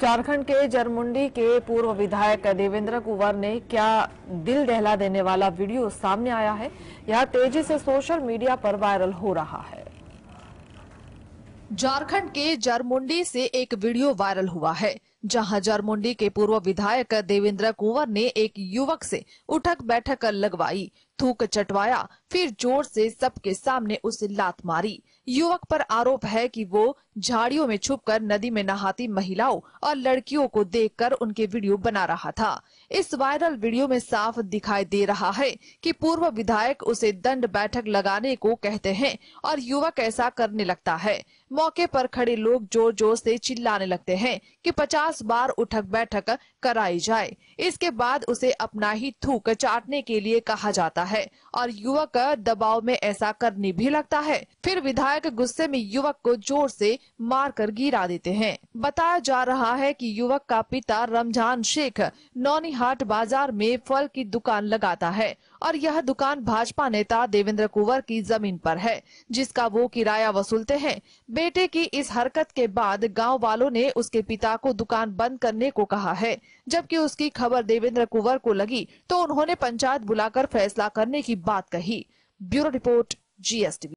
झारखंड के जरमुंडी के पूर्व विधायक देवेंद्र कुंवर ने क्या दिल दहला देने वाला वीडियो सामने आया है, यह तेजी से सोशल मीडिया पर वायरल हो रहा है। झारखंड के जरमुंडी से एक वीडियो वायरल हुआ है, जहां जरमुंडी के पूर्व विधायक देवेंद्र कुंवर ने एक युवक से उठक बैठक लगवाई, थूक चटवाया, फिर जोर से सबके सामने उसे लात मारी। युवक पर आरोप है कि वो झाड़ियों में छुपकर नदी में नहाती महिलाओं और लड़कियों को देखकर उनके वीडियो बना रहा था। इस वायरल वीडियो में साफ दिखाई दे रहा है कि पूर्व विधायक उसे दंड बैठक लगाने को कहते हैं और युवक ऐसा करने लगता है। मौके पर खड़े लोग जोर जोर से चिल्लाने लगते हैं कि 50 बार उठक बैठक कराई जाए। इसके बाद उसे अपना ही थूक चाटने के लिए कहा जाता है और युवक दबाव में ऐसा करने भी लगता है। फिर विधायक गुस्से में युवक को जोर से मारकर गिरा देते हैं। बताया जा रहा है कि युवक का पिता रमजान शेख नौनी हाट बाजार में फल की दुकान लगाता है और यह दुकान भाजपा नेता देवेंद्र कुंवर की जमीन पर है, जिसका वो किराया वसूलते हैं। बेटे की इस हरकत के बाद गांव वालों ने उसके पिता को दुकान बंद करने को कहा है। जबकि उसकी खबर देवेंद्र कुंवर को लगी तो उन्होंने पंचायत बुलाकर फैसला करने की बात कही। Bureau report, GSTV।